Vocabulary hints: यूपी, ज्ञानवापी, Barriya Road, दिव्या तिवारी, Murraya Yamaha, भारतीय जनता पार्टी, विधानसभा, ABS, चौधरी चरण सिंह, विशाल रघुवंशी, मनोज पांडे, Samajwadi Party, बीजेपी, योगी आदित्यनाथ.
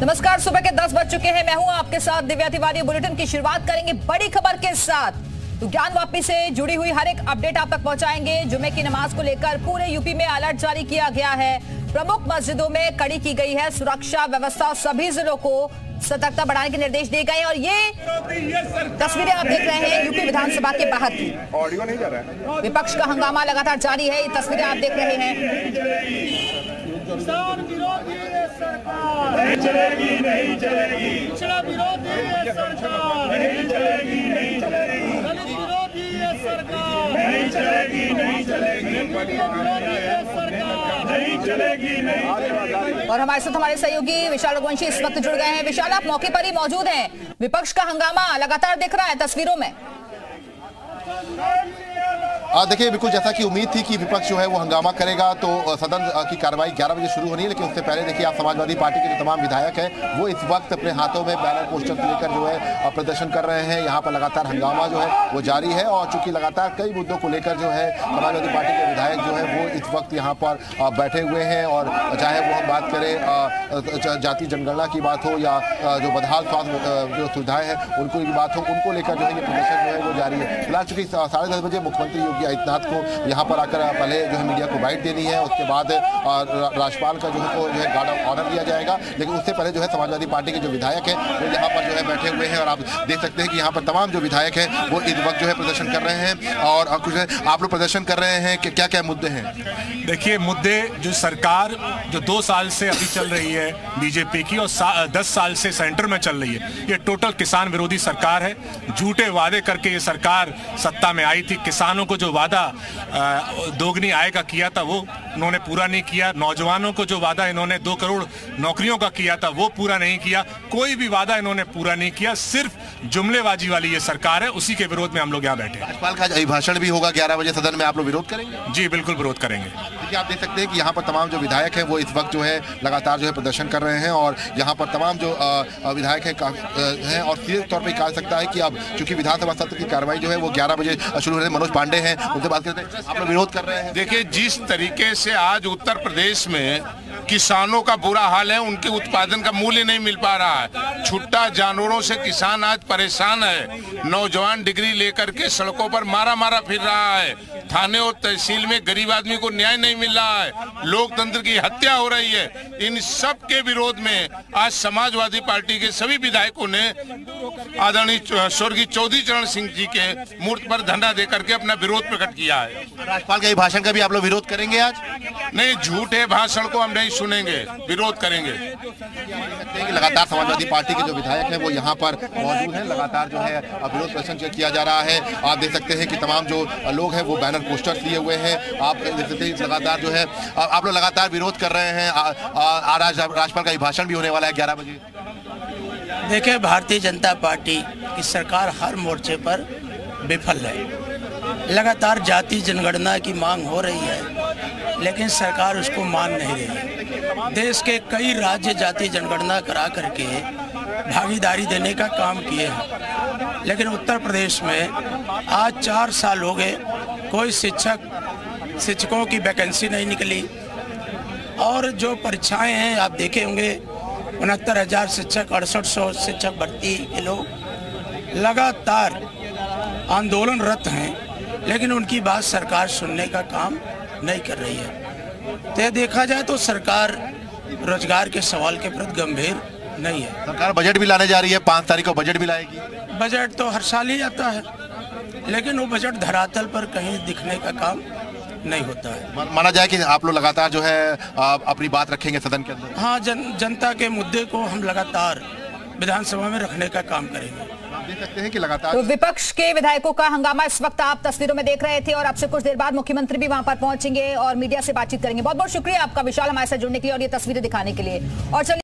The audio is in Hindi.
नमस्कार, सुबह के 10 बज चुके हैं। मैं हूं आपके साथ दिव्या तिवारी। बुलेटिन की शुरुआत करेंगे बड़ी खबर के साथ। तो ज्ञानवापी से जुड़ी हुई हर एक अपडेट आप तक पहुंचाएंगे। जुमे की नमाज को लेकर पूरे यूपी में अलर्ट जारी किया गया है। प्रमुख मस्जिदों में कड़ी की गई है सुरक्षा व्यवस्था। सभी जिलों को सतर्कता बढ़ाने के निर्देश दिए गए। और ये तस्वीरें आप देख रहे हैं यूपी विधानसभा के बाहर की। ऑडियो नहीं जा रहा है, विपक्ष का हंगामा लगातार जारी है। ये तस्वीरें आप देख रहे हैं। नहीं चलेगी, नहीं चलेगी। पिछड़ा विरोधी है सरकार, नहीं चलेगी, नहीं चलेगी। दलित विरोधी है सरकार, नहीं चलेगी, नहीं चलेगी। पिछड़ा विरोधी है सरकार, नहीं चलेगी, नहीं चलेगी। और हमारे साथ हमारे सहयोगी विशाल रघुवंशी इस वक्त जुड़ गए हैं। विशाल, आप मौके पर ही मौजूद हैं। विपक्ष का हंगामा लगातार दिख रहा है तस्वीरों में। देखिए, बिल्कुल जैसा कि उम्मीद थी कि विपक्ष जो है वो हंगामा करेगा, तो सदन की कार्रवाई 11 बजे शुरू होनी है। लेकिन उससे पहले देखिए आप समाजवादी पार्टी के जो तमाम विधायक हैं वो इस वक्त अपने हाथों में बैनर पोस्टर लेकर जो है प्रदर्शन कर रहे हैं। यहाँ पर लगातार हंगामा जो है वो जारी है। और चूंकि लगातार कई मुद्दों को लेकर जो है समाजवादी पार्टी के विधायक जो है वो इस वक्त यहाँ पर बैठे हुए हैं। और चाहे वो हम बात करें जाति जनगणना की बात हो या जो बदहाल स्वास्थ्य जो सुविधाएँ हैं उनको की बात हो, उनको लेकर जो है ये प्रदर्शन जो है वो जारी है। फिलहाल चूँकि 10:30 बजे मुख्यमंत्री योगी आदित्यनाथ को यहाँ पर आकर पहले जो है मीडिया को बाइट देनी है, उसके बाद राज्यपाल का जो है गार्ड ऑफ ऑनर दिया जाएगा। लेकिन उससे पहले जो है समाजवादी पार्टी के जो विधायक हैं वो यहाँ पर जो है बैठे हुए हैं। और आप देख सकते हैं कि यहाँ पर तमाम जो विधायक हैं वो इस वक्त जो है प्रदर्शन कर रहे हैं। और कुछ आप लोग प्रदर्शन कर रहे हैं कि क्या क्या मुद्दे हैं। देखिए, मुद्दे जो सरकार जो 2 साल से अभी चल रही है बीजेपी की और 10 साल से सेंटर में चल रही है, ये टोटल किसान विरोधी सरकार है। झूठे वादे करके ये सरकार सत्ता में आई थी। किसानों को जो वादा दोगुनी आय का किया था वो इन्होंने पूरा नहीं किया। नौजवानों को जो वादा इन्होंने 2 करोड़ नौकरियों का किया था वो पूरा नहीं किया। कोई भी वादा इन्होंने पूरा नहीं किया। सिर्फ जुमलेबाजी वाली ये सरकार है, उसी के विरोध में हम लोग यहाँ बैठे हैं। राज्यपाल का अभिभाषण भी होगा 11 बजे सदन में, आप लोग विरोध करेंगे? जी बिल्कुल विरोध करेंगे। देखिए, आप देख सकते हैं कि यहाँ पर तमाम जो विधायक हैं वो इस वक्त जो है लगातार जो है प्रदर्शन कर रहे हैं। और यहाँ पर तमाम जो विधायक हैं और सीधे तौर पर कहा सकता है कि अब चूंकि विधानसभा सत्र की कार्रवाई जो है वो 11 बजे शुरू हो रही है। मनोज पांडे हैं, उनसे बात करते हैं। आप लोग विरोध कर रहे हैं। देखिए, जिस तरीके से आज उत्तर प्रदेश में किसानों का बुरा हाल है, उनके उत्पादन का मूल्य नहीं मिल पा रहा है। छुट्टा जानवरों से किसान आज परेशान है। नौजवान डिग्री लेकर के सड़कों पर मारा मारा फिर रहा है। थाने और तहसील में गरीब आदमी को न्याय नहीं मिल रहा है। लोकतंत्र की हत्या हो रही है। इन सब के विरोध में आज समाजवादी पार्टी के सभी विधायकों ने आदरणीय स्वर्गीय चौधरी चरण सिंह जी के मूर्ति पर धरना देकर के अपना विरोध प्रकट किया है। राज्यपाल के भाषण का भी आप लोग विरोध करेंगे आज? नहीं, झूठे भाषण को हम नहीं सुनेंगे, विरोध करेंगे। लगातार समाजवादी पार्टी के जो विधायक हैं वो यहाँ पर मौजूद हैं। लगातार जो है विरोध प्रदर्शन किया जा रहा है। आप देख सकते हैं कि तमाम जो लोग हैं वो बैनर पोस्टर लिए हुए हैं। आप देख सकते हैं लगातार जो है आप लोग लगातार विरोध कर रहे हैं। आज राज्यपाल का अभिभाषण भी होने वाला है 11 बजे। देखिए, भारतीय जनता पार्टी की सरकार हर मोर्चे पर विफल है। लगातार जाति जनगणना की मांग हो रही है, लेकिन सरकार उसको मान नहीं रही है। देश के कई राज्य जाति जनगणना करा करके भागीदारी देने का काम किए हैं, लेकिन उत्तर प्रदेश में आज 4 साल हो गए कोई शिक्षकों की वैकेंसी नहीं निकली। और जो परीक्षाएं हैं आप देखे होंगे, 69,000 शिक्षक, 6800 शिक्षक भर्ती के लोग लगातार आंदोलनरत हैं, लेकिन उनकी बात सरकार सुनने का काम नहीं कर रही है। तो देखा जाए तो सरकार रोजगार के सवाल के प्रति गंभीर नहीं है। सरकार बजट भी लाने जा रही है, 5 तारीख को बजट भी लाएगी। बजट तो हर साल ही आता है, लेकिन वो बजट धरातल पर कहीं दिखने का काम नहीं होता है। माना जाए कि आप लोग लगातार जो है अपनी बात रखेंगे सदन के अंदर? हाँ, जनता के मुद्दे को हम लगातार विधानसभा में रखने का काम करेंगे। देख सकते हैं कि लगातार तो विपक्ष के विधायकों का हंगामा इस वक्त आप तस्वीरों में देख रहे थे। और आपसे कुछ देर बाद मुख्यमंत्री भी वहां पर पहुंचेंगे और मीडिया से बातचीत करेंगे। बहुत बहुत शुक्रिया आपका विशाल, हमारे साथ जुड़ने के लिए और ये तस्वीरें दिखाने के लिए। और